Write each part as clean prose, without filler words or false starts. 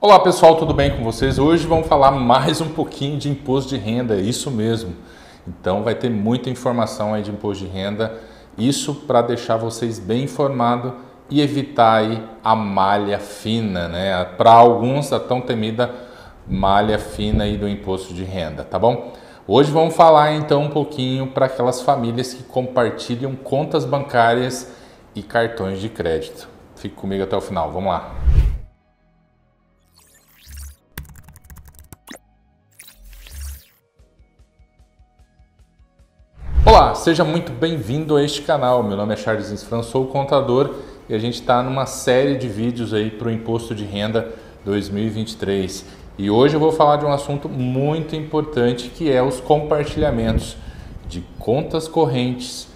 Olá pessoal, tudo bem com vocês? Hoje vamos falar mais um pouquinho de imposto de renda, é isso mesmo. Então vai ter muita informação aí de imposto de renda, isso para deixar vocês bem informados e evitar aí a malha fina, né? Para alguns a tão temida malha fina aí do imposto de renda, tá bom? Hoje vamos falar então um pouquinho para aquelas famílias que compartilham contas bancárias e cartões de crédito. Fique comigo até o final, vamos lá! Olá, seja muito bem-vindo a este canal. Meu nome é Charles Insfran, sou contador e a gente está numa série de vídeos aí para o Imposto de Renda 2023. E hoje eu vou falar de um assunto muito importante que é os compartilhamentos de contas correntes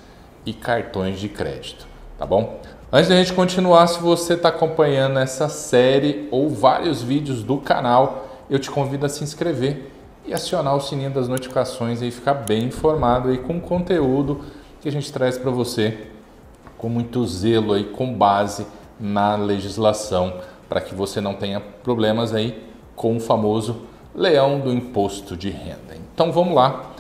e cartões de crédito, tá bom? Antes da gente continuar, se você está acompanhando essa série ou vários vídeos do canal, eu te convido a se inscrever e acionar o sininho das notificações e ficar bem informado aí com o conteúdo que a gente traz para você com muito zelo aí, com base na legislação, para que você não tenha problemas aí com o famoso leão do imposto de renda. Então vamos lá.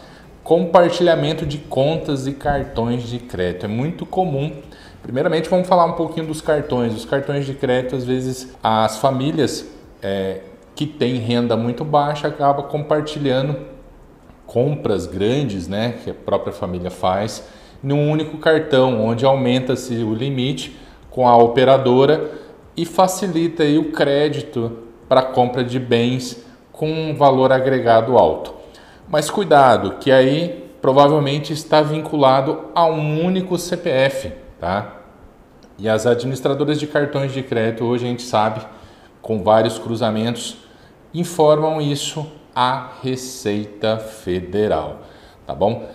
Compartilhamento de contas e cartões de crédito é muito comum. Primeiramente vamos falar um pouquinho dos cartões. Os cartões de crédito, às vezes as famílias que tem renda muito baixa acaba compartilhando compras grandes, né, que a própria família faz, num único cartão, onde aumenta-se o limite com a operadora e facilita aí o crédito para compra de bens com um valor agregado alto. Mas cuidado, que aí provavelmente está vinculado a um único CPF, tá? E as administradoras de cartões de crédito, hoje a gente sabe, com vários cruzamentos, informam isso à Receita Federal, tá bom?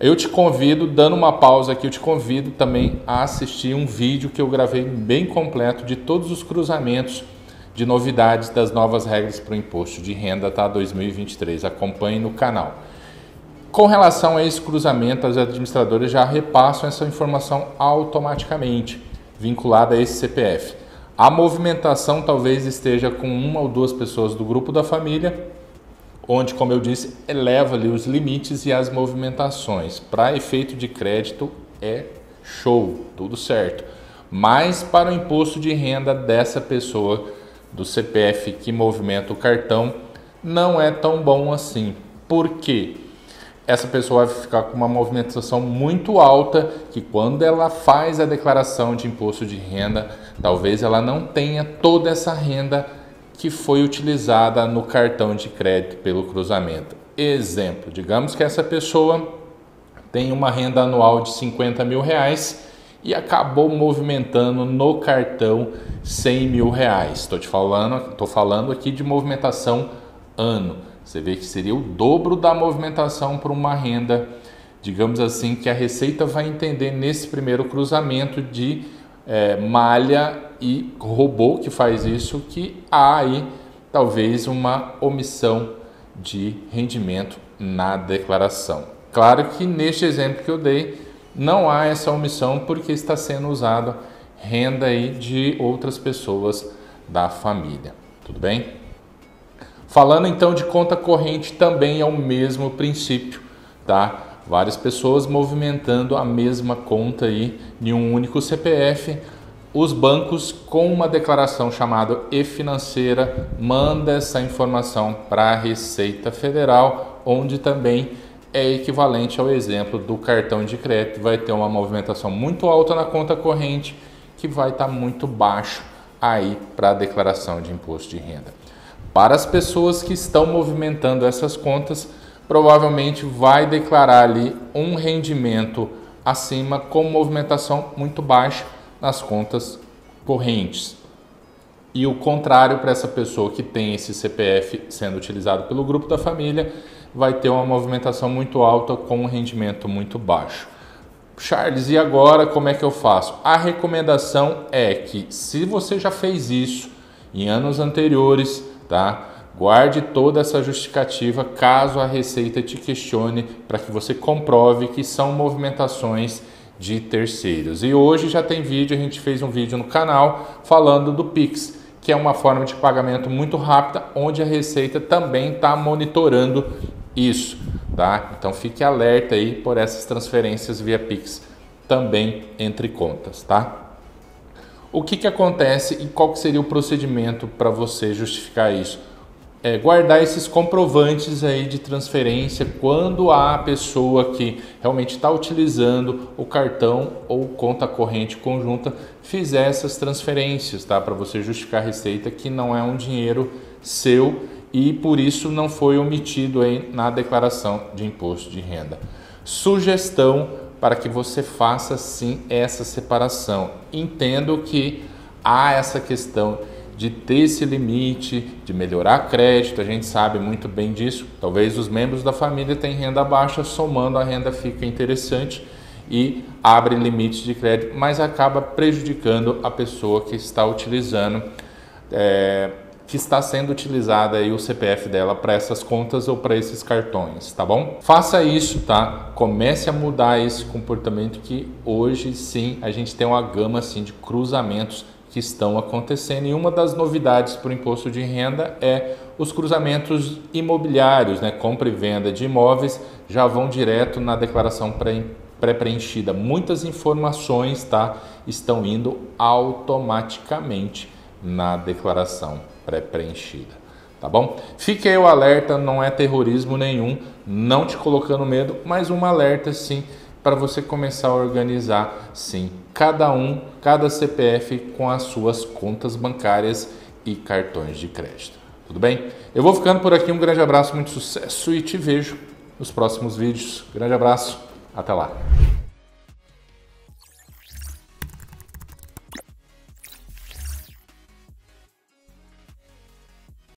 Eu te convido, dando uma pausa aqui, eu te convido também a assistir um vídeo que eu gravei bem completo de todos os cruzamentos de novidades das novas regras para o imposto de renda, tá? 2023, acompanhe no canal. Com relação a esse cruzamento, as administradoras já repassam essa informação automaticamente, vinculada a esse CPF. A movimentação talvez esteja com uma ou duas pessoas do grupo da família, onde, como eu disse, eleva ali os limites e as movimentações. Para efeito de crédito é show, tudo certo. Mas para o imposto de renda dessa pessoa do CPF que movimenta o cartão, não é tão bom assim. Por quê? Essa pessoa vai ficar com uma movimentação muito alta, que quando ela faz a declaração de imposto de renda, talvez ela não tenha toda essa renda que foi utilizada no cartão de crédito pelo cruzamento. Exemplo, digamos que essa pessoa tem uma renda anual de 50 mil reais e acabou movimentando no cartão 100 mil reais. Estou falando aqui de movimentação ano. Você vê que seria o dobro da movimentação para uma renda, digamos assim, que a Receita vai entender nesse primeiro cruzamento de malha e robô que faz isso, que há aí talvez uma omissão de rendimento na declaração. Claro que neste exemplo que eu dei, não há essa omissão porque está sendo usada renda aí de outras pessoas da família, tudo bem? Falando então de conta corrente, também é o mesmo princípio, tá? Várias pessoas movimentando a mesma conta aí em um único CPF. Os bancos, com uma declaração chamada e-financeira, manda essa informação para a Receita Federal, onde também é equivalente ao exemplo do cartão de crédito. Vai ter uma movimentação muito alta na conta corrente, que vai estar muito baixo aí para a declaração de imposto de renda. Para as pessoas que estão movimentando essas contas, provavelmente vai declarar ali um rendimento acima com movimentação muito baixa nas contas correntes. E o contrário, para essa pessoa que tem esse CPF sendo utilizado pelo grupo da família, vai ter uma movimentação muito alta com um rendimento muito baixo. Charles, e agora como é que eu faço? A recomendação é que, se você já fez isso em anos anteriores, tá? Guarde toda essa justificativa caso a Receita te questione, para que você comprove que são movimentações de terceiros. E hoje já tem vídeo, a gente fez um vídeo no canal falando do PIX, que é uma forma de pagamento muito rápida, onde a Receita também está monitorando isso, tá? Então fique alerta aí por essas transferências via PIX também entre contas, tá? O que que acontece e qual que seria o procedimento para você justificar isso? É guardar esses comprovantes aí de transferência quando a pessoa que realmente está utilizando o cartão ou conta corrente conjunta fizer essas transferências, tá? Para você justificar a Receita que não é um dinheiro seu e por isso não foi omitido aí na declaração de imposto de renda. Sugestão para que você faça sim essa separação. Entendo que há essa questão de ter esse limite, de melhorar crédito, a gente sabe muito bem disso. Talvez os membros da família tenham renda baixa, somando a renda fica interessante e abre limites de crédito, mas acaba prejudicando a pessoa que está utilizando, que está sendo utilizada aí o CPF dela para essas contas ou para esses cartões, tá bom? Faça isso, tá? Comece a mudar esse comportamento que hoje sim a gente tem uma gama assim de cruzamentos que estão acontecendo, e uma das novidades para o imposto de renda é os cruzamentos imobiliários, né? Compra e venda de imóveis já vão direto na declaração pré-preenchida. Muitas informações, tá, estão indo automaticamente na declaração pré-preenchida, tá bom? Fique aí o alerta, não é terrorismo nenhum, não te colocando medo, mas um alerta sim, para você começar a organizar, sim, cada CPF com as suas contas bancárias e cartões de crédito, tudo bem? Eu vou ficando por aqui, um grande abraço, muito sucesso e te vejo nos próximos vídeos. Grande abraço, até lá!